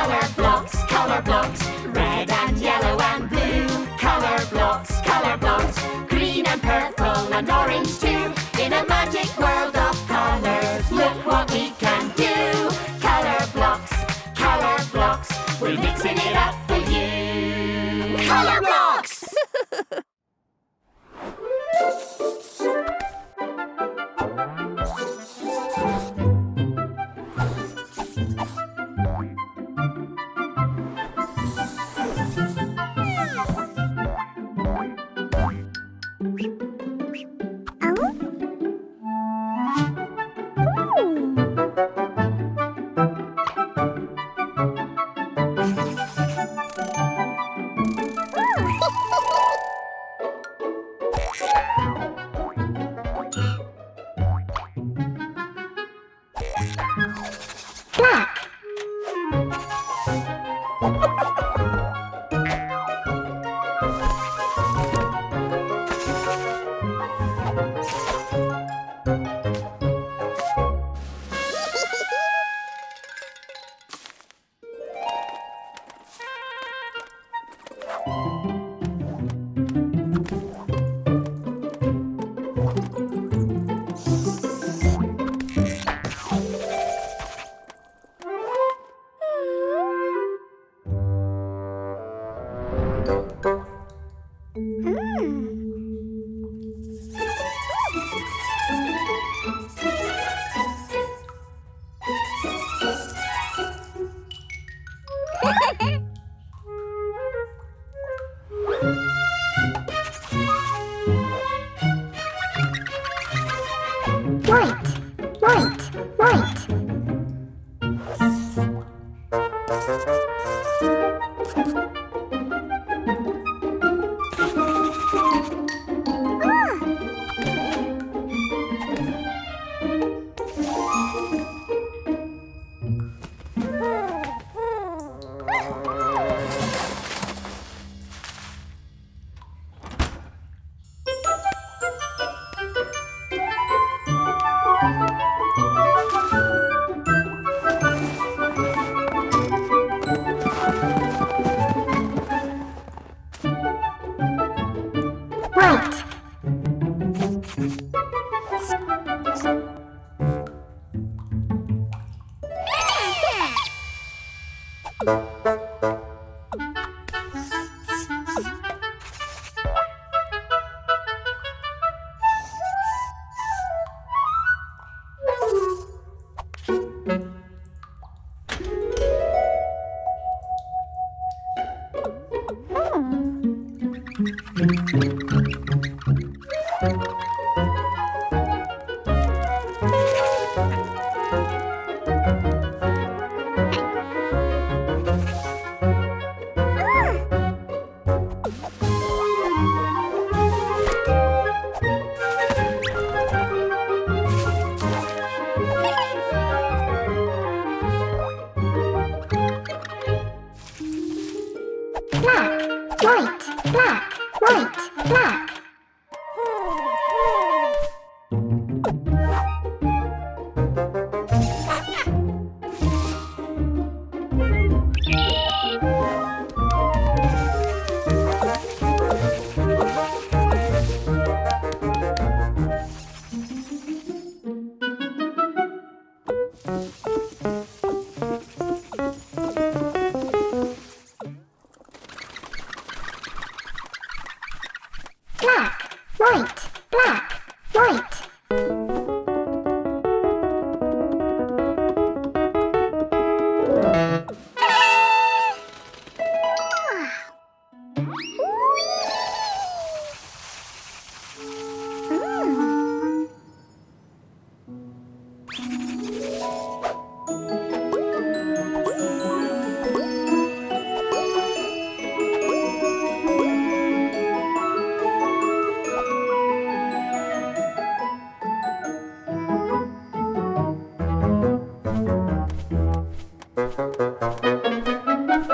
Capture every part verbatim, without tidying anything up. Colour blocks, colour blocks, red and yellow and blue. Colour blocks, colour blocks, green and purple and orange too. In a magic world of colours, look what we can do. Colour blocks, colour blocks, we're mixing it up for you. Colour blocks!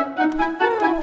Bye.